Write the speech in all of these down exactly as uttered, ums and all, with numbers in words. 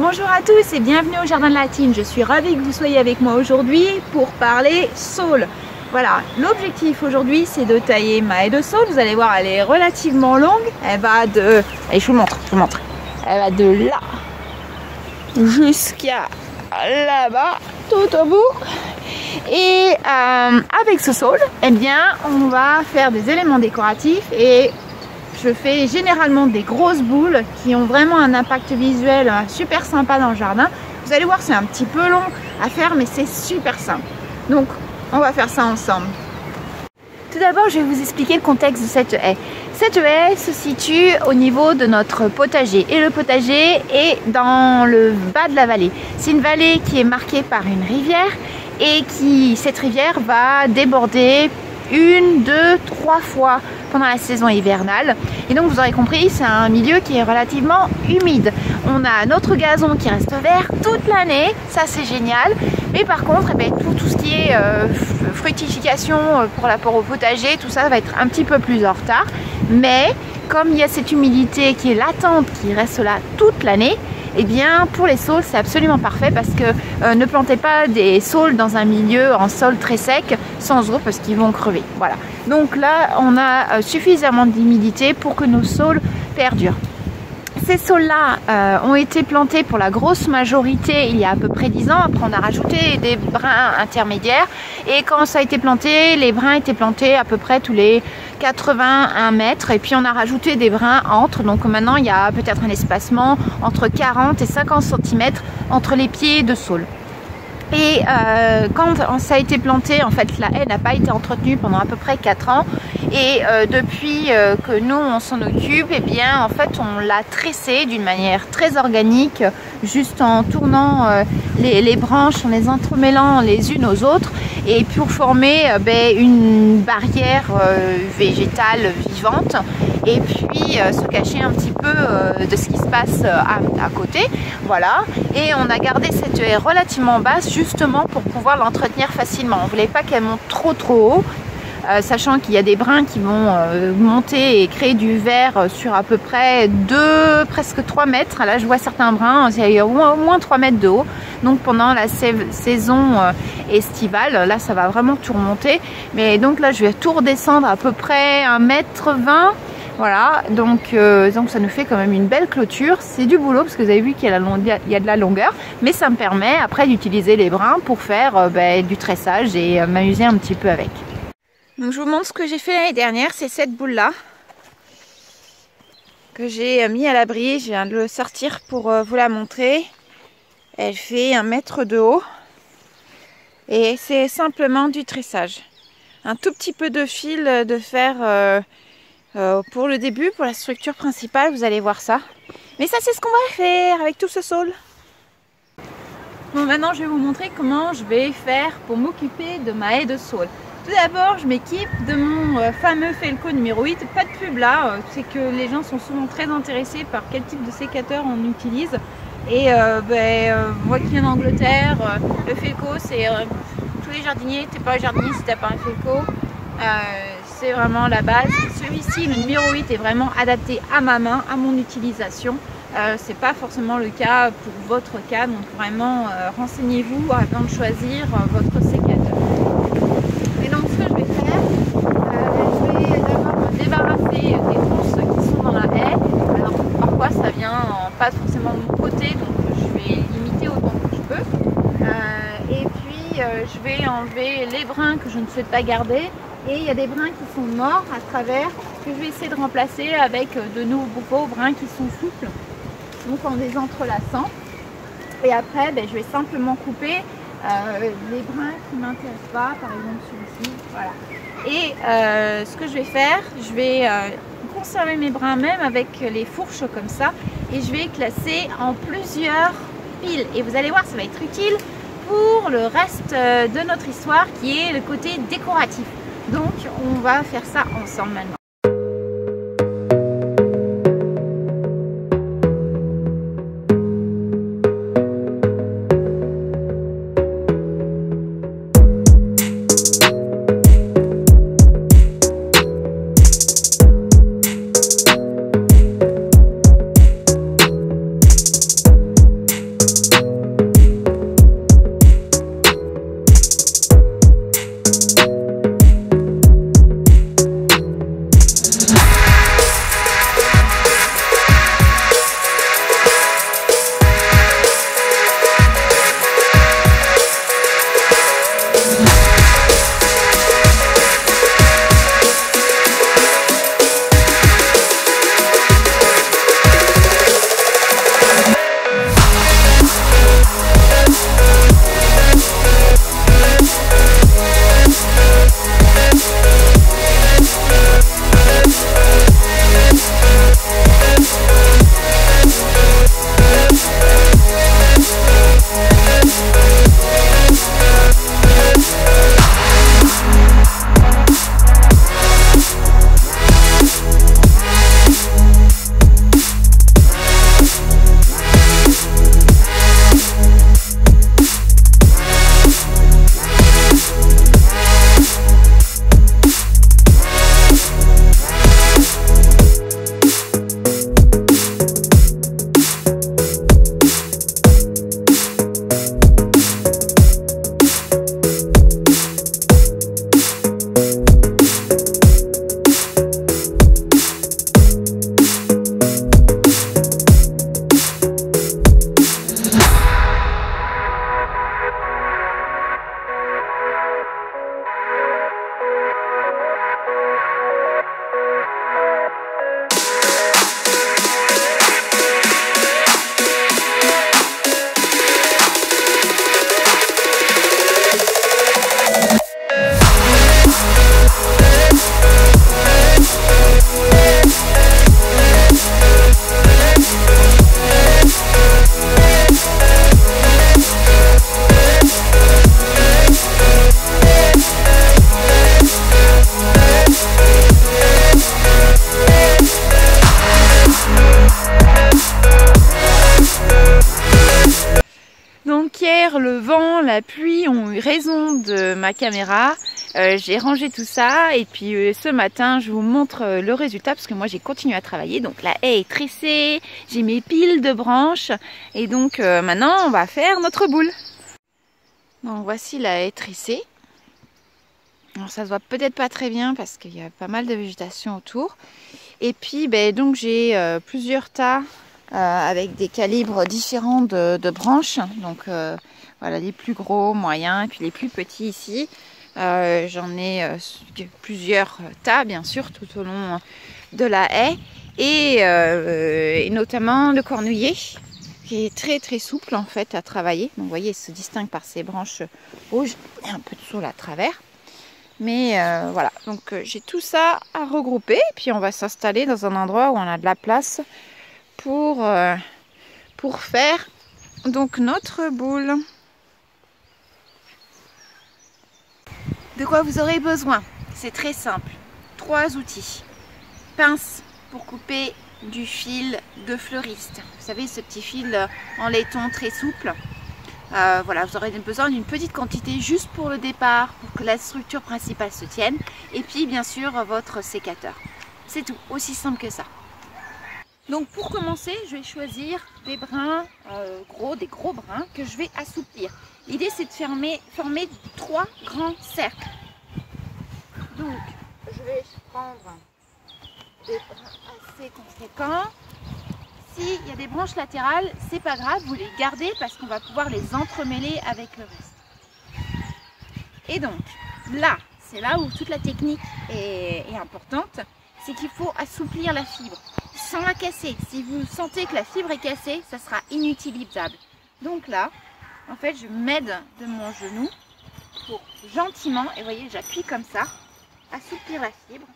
Bonjour à tous et bienvenue au Jardin de la Tine. Je suis ravie que vous soyez avec moi aujourd'hui pour parler saule. Voilà, l'objectif aujourd'hui c'est de tailler ma haie de saule. Vous allez voir, elle est relativement longue. Elle va de... Allez, je vous montre, je vous montre. Elle va de là jusqu'à là-bas, tout au bout. Et euh, avec ce saule, eh bien, on va faire des éléments décoratifs et je fais généralement des grosses boules qui ont vraiment un impact visuel super sympa dans le jardin. Vous allez voir, c'est un petit peu long à faire, mais c'est super simple. Donc, on va faire ça ensemble. Tout d'abord, je vais vous expliquer le contexte de cette haie. Cette haie se situe au niveau de notre potager et le potager est dans le bas de la vallée. C'est une vallée qui est marquée par une rivière et qui, cette rivière va déborder une, deux, trois fois pendant la saison hivernale. Et donc vous aurez compris, c'est un milieu qui est relativement humide. On a notre gazon qui reste vert toute l'année, ça c'est génial. Mais par contre, eh bien, tout, tout ce qui est euh, fructification pour l'apport au potager, tout ça va être un petit peu plus en retard. Mais comme il y a cette humidité qui est latente, qui reste là toute l'année, eh bien pour les saules c'est absolument parfait parce que euh, ne plantez pas des saules dans un milieu en sol très sec sans eau parce qu'ils vont crever. Voilà. Donc là on a euh, suffisamment d'humidité pour que nos saules perdurent. Ces saules-là euh, ont été plantés pour la grosse majorité il y a à peu près dix ans. Après on a rajouté des brins intermédiaires et quand ça a été planté, les brins étaient plantés à peu près tous les quatre-vingts à un mètre et puis on a rajouté des brins entre. Donc maintenant il y a peut-être un espacement entre quarante et cinquante centimètres entre les pieds de saule. Et euh, quand ça a été planté, en fait, la haie n'a pas été entretenue pendant à peu près quatre ans. Et euh, depuis euh, que nous, on s'en occupe, eh bien, en fait, on l'a tressée d'une manière très organique, juste en tournant euh, les, les branches, en les entremêlant les unes aux autres, et pour former euh, ben, une barrière euh, végétale vivante. Et puis euh, se cacher un petit peu euh, de ce qui se passe euh, à, à côté, voilà. Et on a gardé cette haie relativement basse justement pour pouvoir l'entretenir facilement. On ne voulait pas qu'elle monte trop trop haut, euh, sachant qu'il y a des brins qui vont euh, monter et créer du vert sur à peu près deux, presque trois mètres. Là je vois certains brins, il y a au moins trois mètres de haut. Donc pendant la saison euh, estivale, là ça va vraiment tout remonter. Mais donc là je vais tout redescendre à peu près un mètre vingt. Voilà, donc, euh, donc ça nous fait quand même une belle clôture. C'est du boulot parce que vous avez vu qu'il y a, y a de la longueur, mais ça me permet après d'utiliser les brins pour faire euh, bah, du tressage et euh, m'amuser un petit peu avec. Donc je vous montre ce que j'ai fait l'année dernière, c'est cette boule là que j'ai mis à l'abri. Je viens de le sortir pour euh, vous la montrer. Elle fait un mètre de haut et c'est simplement du tressage. Un tout petit peu de fil de fer. Euh, Euh, pour le début, pour la structure principale, vous allez voir ça. Mais ça, c'est ce qu'on va faire avec tout ce saule. Bon, maintenant, je vais vous montrer comment je vais faire pour m'occuper de ma haie de saule. Tout d'abord, je m'équipe de mon euh, fameux Felco numéro huit. Pas de pub là, euh, c'est que les gens sont souvent très intéressés par quel type de sécateur on utilise. Et euh, ben, euh, moi qui viens d'Angleterre, euh, le Felco, c'est euh, tous les jardiniers. T'es pas un jardinier si t'as pas un Felco. Euh, c'est vraiment la base. Celui-ci, le numéro huit, est vraiment adapté à ma main, à mon utilisation. Euh, c'est pas forcément le cas pour votre cas, donc vraiment euh, renseignez-vous avant de choisir euh, votre sécateur. Et donc ce que je vais faire, euh, je vais d'abord me débarrasser des tronçons qui sont dans la haie. Alors parfois ça vient en, pas forcément de mon côté, donc je vais limiter autant que je peux. Euh, et puis euh, je vais enlever les brins que je ne souhaite pas garder. Et il y a des brins qui sont morts à travers, que je vais essayer de remplacer avec de nouveaux brins qui sont souples, donc en les entrelaçant. Et après, ben, je vais simplement couper euh, les brins qui ne m'intéressent pas, par exemple celui-ci. Voilà. Et euh, ce que je vais faire, je vais euh, conserver mes brins même avec les fourches comme ça, et je vais classer en plusieurs piles. Et vous allez voir, ça va être utile pour le reste de notre histoire qui est le côté décoratif. Donc on va faire ça ensemble maintenant. la pluie ont eu raison de ma caméra. Euh, j'ai rangé tout ça et puis euh, ce matin je vous montre euh, le résultat parce que moi j'ai continué à travailler. Donc la haie est tressée, j'ai mes piles de branches et donc euh, maintenant on va faire notre boule. Donc voici la haie tressée. Alors ça se voit peut-être pas très bien parce qu'il y a pas mal de végétation autour. Et puis ben, donc j'ai euh, plusieurs tas euh, avec des calibres différents de, de branches. Donc euh, voilà les plus gros, moyens et puis les plus petits ici. Euh, j'en ai euh, plusieurs tas bien sûr tout au long de la haie et, euh, et notamment le cornouiller qui est très très souple en fait à travailler. Donc vous voyez il se distingue par ses branches rouges et un peu de saule à travers, mais euh, voilà, donc euh, j'ai tout ça à regrouper et puis on va s'installer dans un endroit où on a de la place pour, euh, pour faire donc notre boule. De quoi vous aurez besoin? C'est très simple. Trois outils. Pince pour couper du fil de fleuriste. Vous savez, ce petit fil en laiton très souple. Euh, voilà, vous aurez besoin d'une petite quantité juste pour le départ, pour que la structure principale se tienne. Et puis, bien sûr, votre sécateur. C'est tout, aussi simple que ça. Donc, pour commencer, je vais choisir des brins euh, gros, des gros brins que je vais assouplir. L'idée, c'est de fermer, former trois grands cercles. Donc, je vais prendre des brins assez conséquents. S'il y a des branches latérales, c'est pas grave, vous les gardez parce qu'on va pouvoir les entremêler avec le reste. Et donc, là, c'est là où toute la technique est, est importante, c'est qu'il faut assouplir la fibre sans la casser. Si vous sentez que la fibre est cassée, ça sera inutilisable. Donc là, en fait, je m'aide de mon genou pour gentiment, et vous voyez, j'appuie comme ça, assouplir la fibre.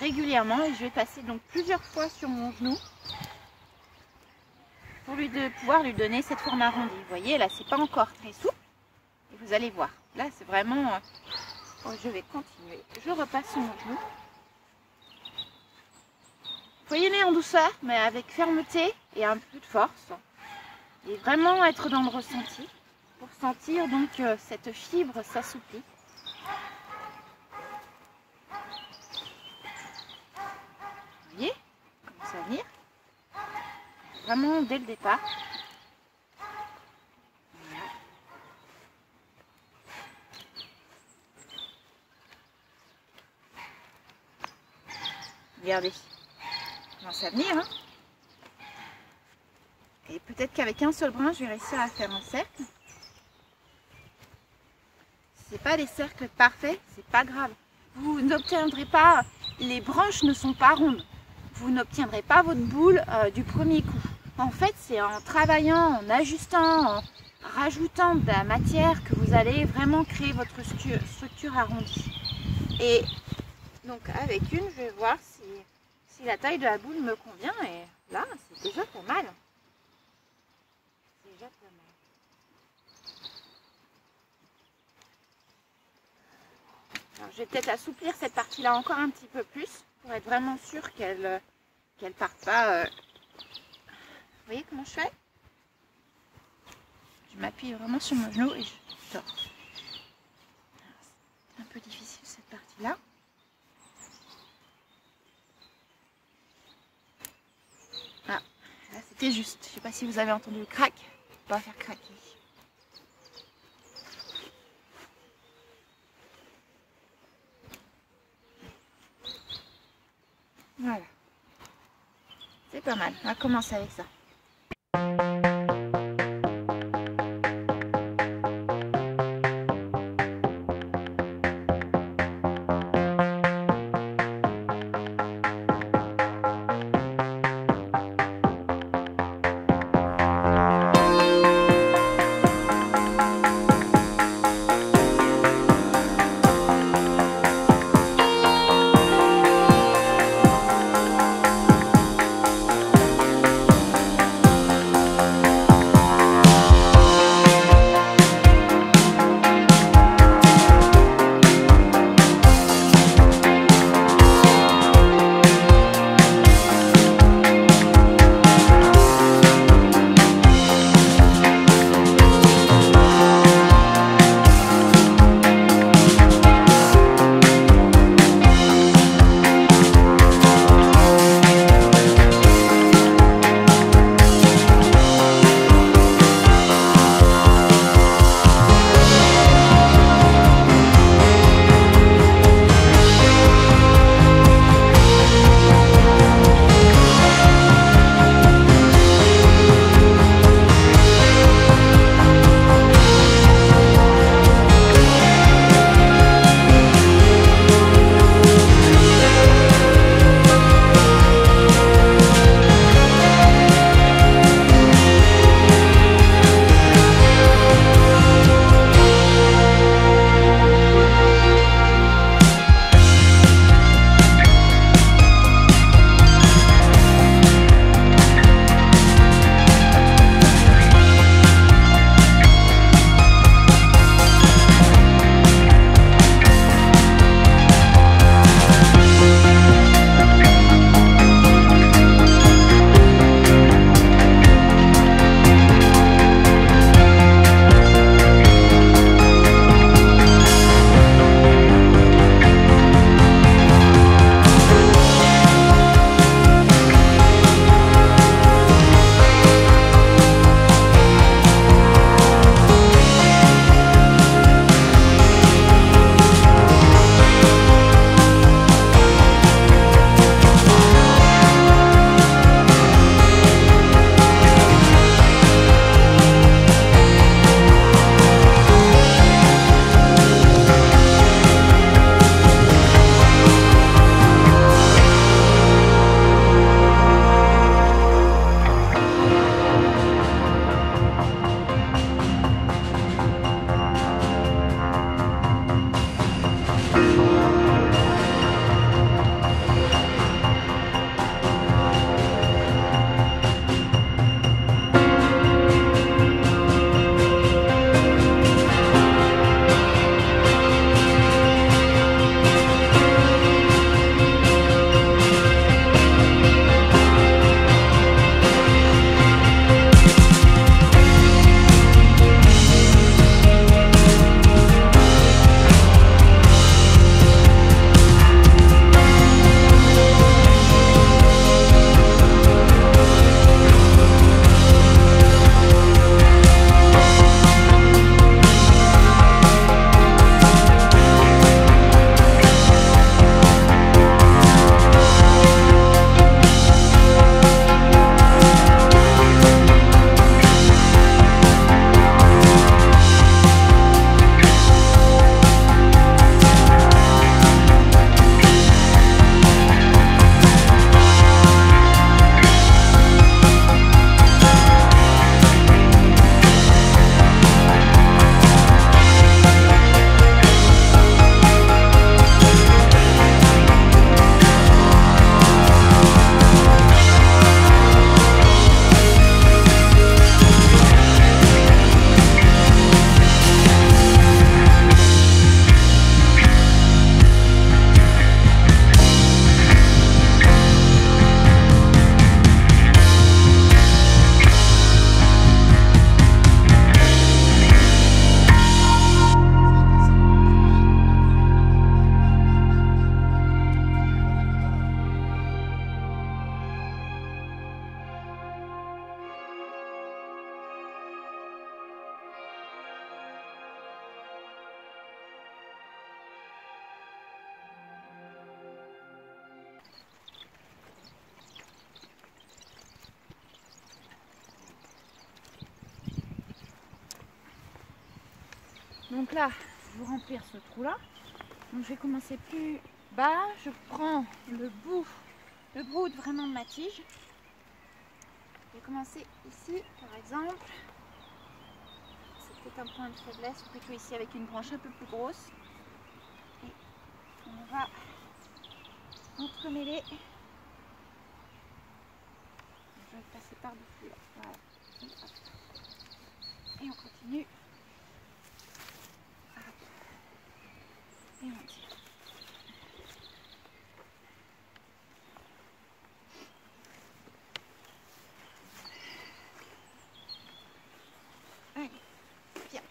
Régulièrement, et je vais passer donc plusieurs fois sur mon genou pour lui de, pouvoir lui donner cette forme arrondie. Vous voyez, là, c'est pas encore très souple. Et vous allez voir. Là, c'est vraiment... Oh, je vais continuer. Je repasse sur mon genou. Faut y aller en douceur, mais avec fermeté et un peu de force. Et vraiment être dans le ressenti pour sentir donc euh, cette fibre s'assouplit. Vous voyez comment ça vient? Vraiment dès le départ. Regardez. À venir, hein. Et peut-être qu'avec un seul brin je vais réussir à faire un cercle. C'est pas des cercles parfaits, c'est pas grave, vous n'obtiendrez pas, les branches ne sont pas rondes, vous n'obtiendrez pas votre boule euh, du premier coup. En fait, c'est en travaillant, en ajustant, en rajoutant de la matière que vous allez vraiment créer votre structure arrondie. Et donc avec une, je vais voir si Si la taille de la boule me convient, et là, c'est déjà pas mal. C'est déjà pas mal. Alors, je vais peut-être assouplir cette partie-là encore un petit peu plus, pour être vraiment sûre qu'elle qu'elle parte pas. Euh... Vous voyez comment je fais? Je m'appuie vraiment sur mon genou et je tords. C'est un peu difficile cette partie-là. C'était juste. Je ne sais pas si vous avez entendu le crack. Faut pas faire craquer. Voilà. C'est pas mal. On va commencer avec ça. Donc là, je vais remplir ce trou-là. Donc je vais commencer plus bas. Je prends le bout, le bout vraiment de ma tige. Je vais commencer ici, par exemple. C'est peut-être un point de faiblesse, plutôt ici avec une branche un peu plus grosse. Et on va entremêler. Je vais passer par-dessus là. Voilà. Et on continue. Et on tire. Allez, bien.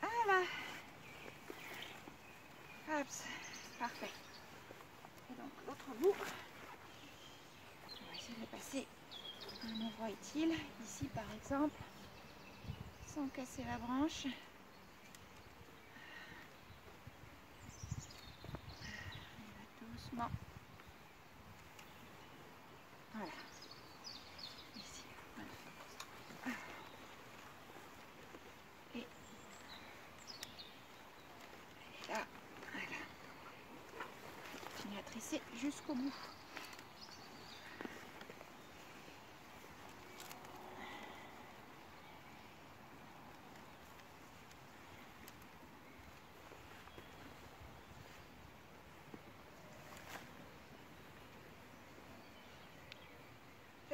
Voilà. Hop, parfait. Et donc l'autre bout, on va essayer de passer à un endroit utile, ici par exemple, sans casser la branche. Doucement. Voilà. Ici. Voilà. Et, et là, voilà. Continue à tresser jusqu'au bout.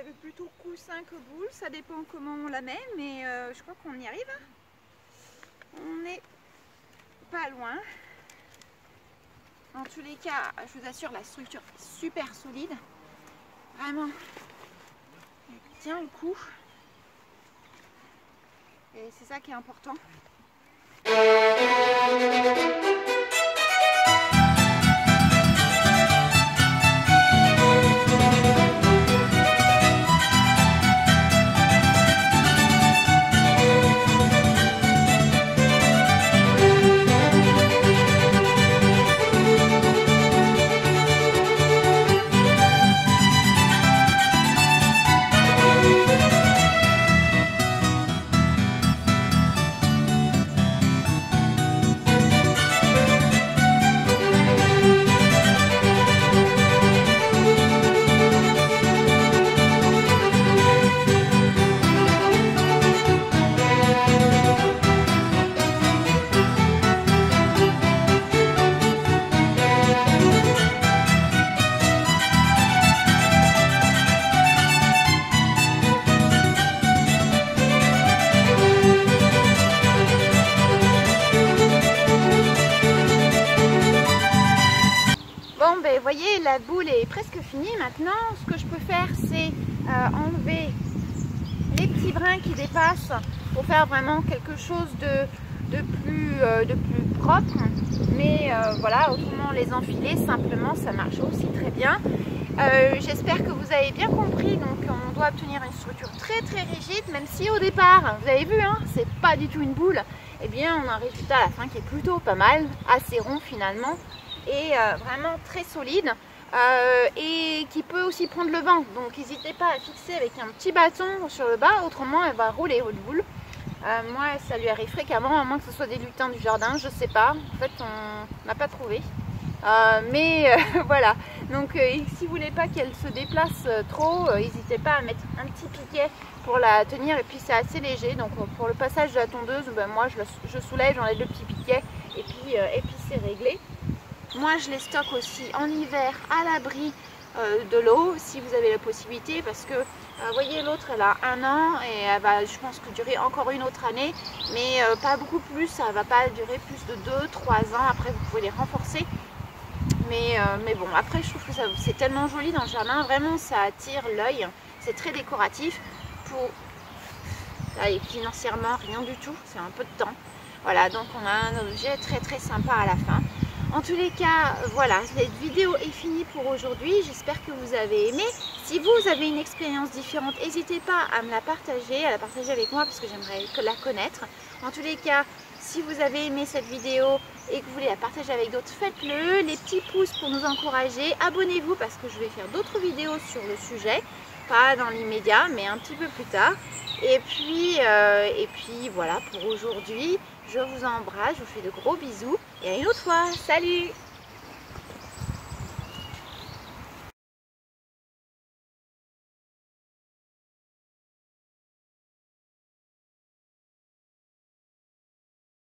J'avais plutôt coussin que boule, ça dépend comment on la met, mais euh, je crois qu'on y arrive. On n'est pas loin. En tous les cas, je vous assure, la structure est super solide. Vraiment, elle tient le coup. Et c'est ça qui est important. Vous voyez, la boule est presque finie. Maintenant, ce que je peux faire, c'est euh, enlever les petits brins qui dépassent pour faire vraiment quelque chose de, de, plus, euh, de plus propre. Mais euh, voilà, autrement, les enfiler simplement, ça marche aussi très bien. Euh, J'espère que vous avez bien compris. Donc, on doit obtenir une structure très très rigide, même si au départ, vous avez vu, hein, c'est pas du tout une boule. Eh bien, on a un résultat à la fin qui est plutôt pas mal, assez rond finalement. Et euh, vraiment très solide euh, et qui peut aussi prendre le vent, donc n'hésitez pas à fixer avec un petit bâton sur le bas, autrement elle va rouler une boule. Euh, moi ça lui arrive fréquemment, à moins que ce soit des lutins du jardin, je sais pas, en fait on n'a pas trouvé, euh, mais euh, voilà, donc euh, si vous voulez pas qu'elle se déplace trop, euh, n'hésitez pas à mettre un petit piquet pour la tenir, et puis c'est assez léger, donc pour le passage de la tondeuse, ben, moi je, je soulève, j'enlève le petit piquet et puis, euh, et puis c'est réglé. Moi, je les stocke aussi en hiver à l'abri euh, de l'eau, si vous avez la possibilité, parce que, vous euh, voyez, l'autre, elle a un an et elle va, je pense, que durer encore une autre année, mais euh, pas beaucoup plus, ça ne va pas durer plus de deux trois ans, après, vous pouvez les renforcer. Mais, euh, mais bon, après, je trouve que c'est tellement joli dans le jardin, vraiment, ça attire l'œil, c'est très décoratif pour... Allez, financièrement, rien du tout, c'est un peu de temps. Voilà, donc on a un objet très très sympa à la fin. En tous les cas, voilà, cette vidéo est finie pour aujourd'hui. J'espère que vous avez aimé. Si vous avez une expérience différente, n'hésitez pas à me la partager, à la partager avec moi parce que j'aimerais la connaître. En tous les cas, si vous avez aimé cette vidéo et que vous voulez la partager avec d'autres, faites-le. Les petits pouces pour nous encourager. Abonnez-vous parce que je vais faire d'autres vidéos sur le sujet. pas dans l'immédiat, mais un petit peu plus tard. Et puis, euh, et puis voilà pour aujourd'hui. Je vous embrasse, je vous fais de gros bisous et à une autre fois. Salut!